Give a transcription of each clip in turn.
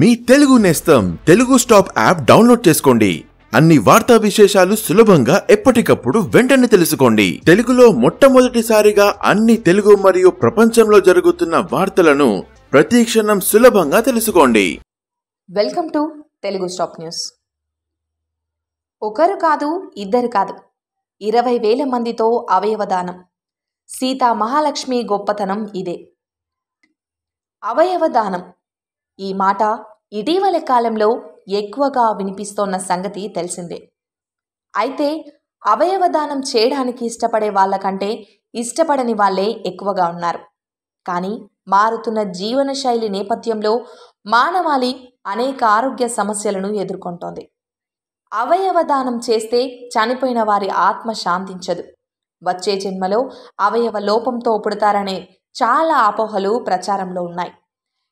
మీ తెలుగు నేస్తం Telugu stop app download చేసుకోండి. అన్ని వార్తా విశేషాలు సులభంగా ఎప్పటికప్పుడు వెంటనే తెలుసుకోండి. తెలుగులో మొట్టమొదటిసారిగా అన్ని తెలుగు మరియు ప్రపంచంలో జరుగుతున్న వార్తలను ప్రతిక్షణం సులభంగా తెలుసుకోండి. Welcome to Telugu stop news. ఒకరు కాదు, ఇద్దరు కాదు, 20,000 మందితో అవయవదానం. సీతా మహాలక్ష్మి గొప్పతనం ఇదే. అవయవదానం ఈ మాట ఇటీవల కాలంలో ఎక్కువగా వినిపిస్తోన్న సంగతి తెలిసిందే. అయితే అవయవదానం చేయడానికి ఇష్టపడే వాళ్ళకంటే ఇష్టపడని వాళ్ళే ఎక్కువగా ఉన్నారు. కానీ మారుతున్న జీవనశైలి నేపథ్యంలో మానవాళి అనేక ఆరోగ్య సమస్యలను ఎదుర్కొంటోంది. అవయవదానం చేస్తే చనిపోయిన వారి ఆత్మ శాంతించదు, వచ్చే జన్మలో అవయవ లోపంతో పుడతారనే చాలా అపోహలు ప్రచారంలో ఉన్నాయి.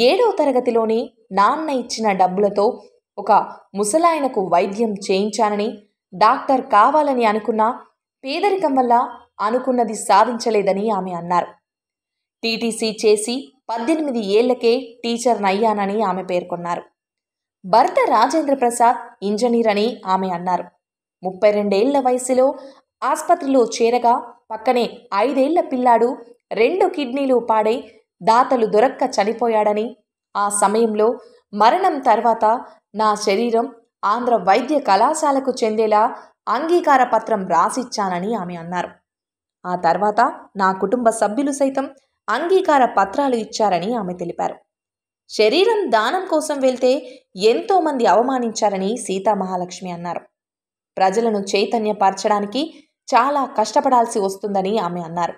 7వ తరగతిలోని నాన్న ఇచ్చిన డబ్బులతో ఒక ముసలాయనకు వైద్యం చేయించానని, డాక్టర్ కావాలని అనుకున్నా పేదరికం వల్ల అనుకున్నది సాధించలేదని ఆమె అన్నారు. టీటీసీ చేసి 18 ఏళ్లకే టీచర్నయ్యానని ఆమె పేర్కొన్నారు. భర్త రాజేంద్ర ప్రసాద్ ఇంజనీర్ అని ఆమె అన్నారు. 32 ఏళ్ల వయసులో ఆసుపత్రిలో చేరగా పక్కనే 5 ఏళ్ల పిల్లాడు 2 కిడ్నీలు పాడై దాతలు దొరక్క చనిపోయాడని, ఆ సమయంలో మరణం తర్వాత నా శరీరం ఆంధ్ర వైద్య కళాశాలకు చెందేలా అంగీకార పత్రం రాసిచ్చానని ఆమె అన్నారు. ఆ తర్వాత నా కుటుంబ సభ్యులు సైతం అంగీకార పత్రాలు ఇచ్చారని ఆమె తెలిపారు. శరీరం దానం కోసం వెళ్తే ఎంతోమంది అవమానించారని సీతా మహాలక్ష్మి అన్నారు. ప్రజలను చైతన్యపరచడానికి చాలా కష్టపడాల్సి వస్తుందని ఆమె అన్నారు.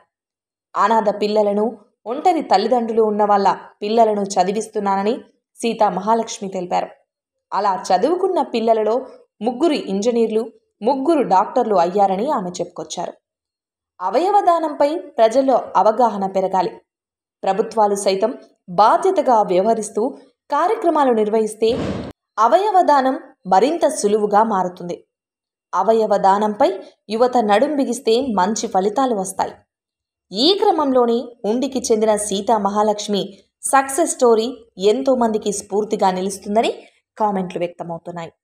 అనాథ పిల్లలను, ఒంటరి తల్లిదండ్రులు ఉన్న వాళ్ళ పిల్లలను చదివిస్తున్నానని సీతా మహాలక్ష్మి తెలిపారు. అలా చదువుకున్న పిల్లలలో 3 ఇంజనీర్లు, 3 డాక్టర్లు అయ్యారని ఆమె చెప్పుకొచ్చారు. అవయవదానంపై ప్రజల్లో అవగాహన పెరగాలి. ప్రభుత్వాలు సైతం బాధ్యతగా వ్యవహరిస్తూ కార్యక్రమాలు నిర్వహిస్తే అవయవదానం మరింత సులువుగా మారుతుంది. అవయవదానంపై యువత నడుం బిగిస్తే మంచి ఫలితాలు వస్తాయి. ఈ క్రమంలోనే ఉండికి చెందిన సీతా మహాలక్ష్మి సక్సెస్ స్టోరీ ఎంతోమందికి స్ఫూర్తిగా నిలుస్తుందని కామెంట్లు వ్యక్తమవుతున్నాయి.